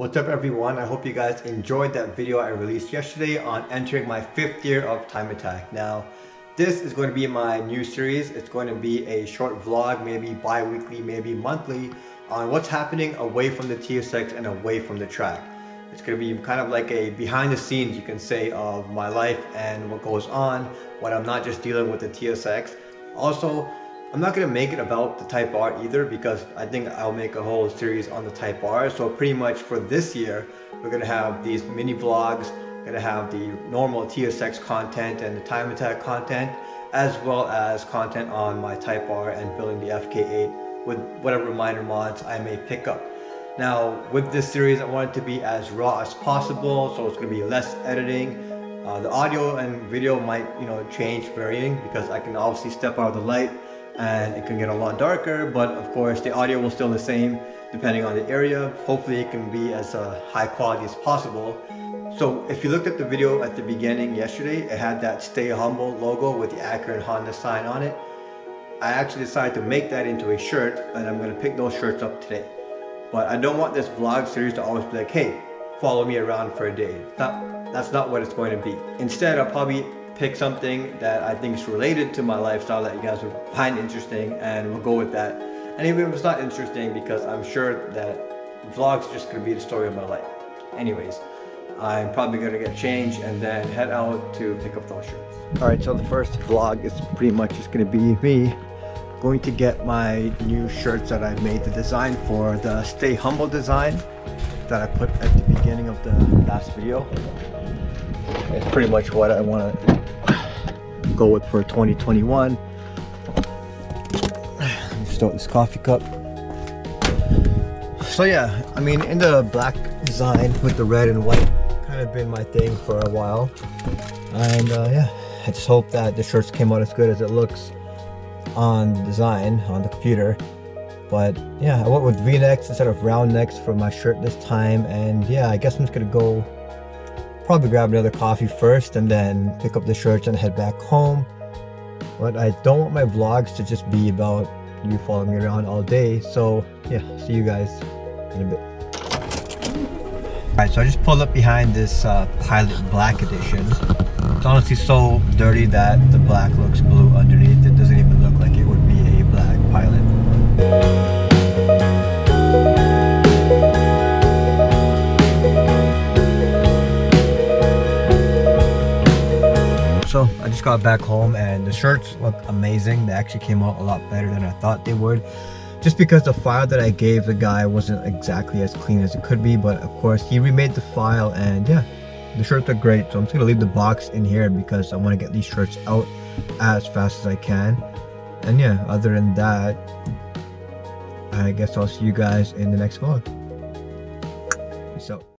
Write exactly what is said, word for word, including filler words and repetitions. What's up everyone, I hope you guys enjoyed that video I released yesterday on entering my fifth year of Time Attack. Now, this is going to be my new series. It's going to be a short vlog, maybe bi-weekly, maybe monthly, on what's happening away from the T S X and away from the track. It's going to be kind of like a behind the scenes, you can say, of my life and what goes on when I'm not just dealing with the T S X. Also, I'm not going to make it about the Type R either, because I think I'll make a whole series on the Type R. So pretty much for this year, we're going to have these mini vlogs, we're going to have the normal T S X content and the Time Attack content, as well as content on my Type R and building the F K eight with whatever minor mods I may pick up. Now, with this series, I want it to be as raw as possible, so it's going to be less editing. Uh, the audio and video might, you know, change, varying, because I can obviously step out of the light and it can get a lot darker, but of course the audio will still the same depending on the area. Hopefully it can be as uh, high quality as possible. So if you looked at the video at the beginning yesterday, it had that Stay Humble logo with the Acura and Honda sign on it. I actually decided to make that into a shirt, and I'm going to pick those shirts up today. But I don't want this vlog series to always be like, hey, follow me around for a day. Not, that's not what it's going to be. Instead, I'll probably pick something that I think is related to my lifestyle that you guys would find interesting, and we'll go with that. And even if it's not interesting, because I'm sure that vlog's just going to be the story of my life. Anyways, I'm probably going to get changed and then head out to pick up those shirts. Alright, so the first vlog is pretty much just going to be me going to get my new shirts that I made the design for, the Stay Humble design that I put at the beginning of the last video. It's pretty much what I want to go with for twenty twenty-one. Just out this coffee cup. So yeah, I mean, in the black design with the red and white, kind of been my thing for a while. And uh, yeah, I just hope that the shirts came out as good as it looks on the design on the computer. But yeah, I went with V-necks instead of round necks for my shirt this time. And yeah, I guess I'm just gonna go probably grab another coffee first and then pick up the shirts and head back home. But I don't want my vlogs to just be about you following me around all day. So yeah, see you guys in a bit. Alright, so I just pulled up behind this uh, Pilot Black Edition. It's honestly so dirty that the black looks blue underneath. It doesn't even look like it would be a black Pilot. So I just got back home and the shirts look amazing. They actually came out a lot better than I thought they would, just because the file that I gave the guy wasn't exactly as clean as it could be. But of course he remade the file, and yeah, the shirts are great. So I'm just gonna leave the box in here because I want to get these shirts out as fast as I can. And yeah, other than that, I guess I'll see you guys in the next vlog. Peace out.